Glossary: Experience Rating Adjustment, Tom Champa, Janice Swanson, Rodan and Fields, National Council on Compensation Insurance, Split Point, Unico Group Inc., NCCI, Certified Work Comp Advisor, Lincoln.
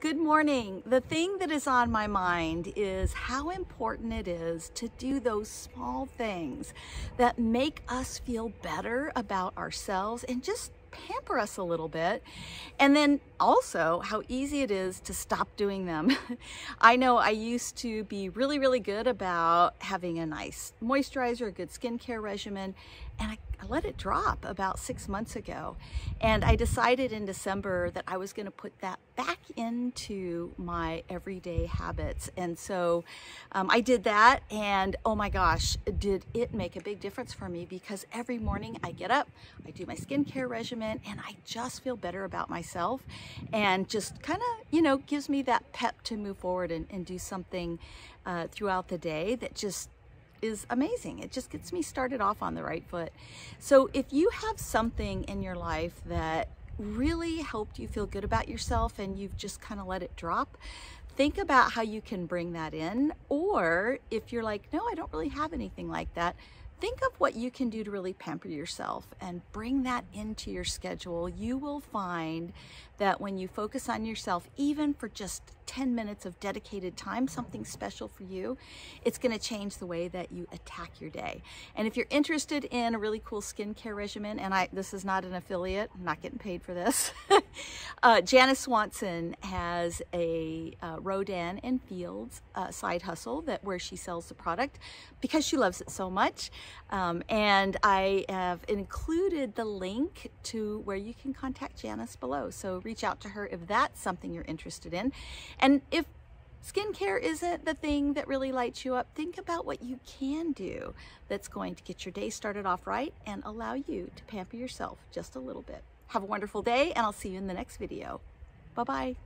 Good morning. The thing that is on my mind is how important it is to do those small things that make us feel better about ourselves and just pamper us a little bit, and then also how easy it is to stop doing them. I know I used to be really, really good about having a nice moisturizer, a good skincare regimen, and I let it drop about 6 months ago. And I decided in December that I was going to put that back into my everyday habits. And so I did that, and oh my gosh, did it make a big difference for me, because every morning I get up, I do my skincare regimen, and I just feel better about myself, and just kind of, you know, gives me that pep to move forward and do something throughout the day that just is amazing. It just gets me started off on the right foot. So if you have something in your life that really helped you feel good about yourself and you've just kind of let it drop, think about how you can bring that in. Or if you're like, no, I don't really have anything like that, think of what you can do to really pamper yourself and bring that into your schedule. You will find that when you focus on yourself, even for just 10 minutes of dedicated time, something special for you, it's going to change the way that you attack your day. And if you're interested in a really cool skincare regimen, and this is not an affiliate, I'm not getting paid for this, Janice Swanson has a Rodan and Fields side hustle where she sells the product because she loves it so much. And I have included the link to where you can contact Janice below. So reach out to her if that's something you're interested in. And if skincare isn't the thing that really lights you up, think about what you can do that's going to get your day started off right and allow you to pamper yourself just a little bit. Have a wonderful day, and I'll see you in the next video. Bye-bye.